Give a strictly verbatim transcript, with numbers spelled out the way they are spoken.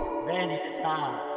When is that?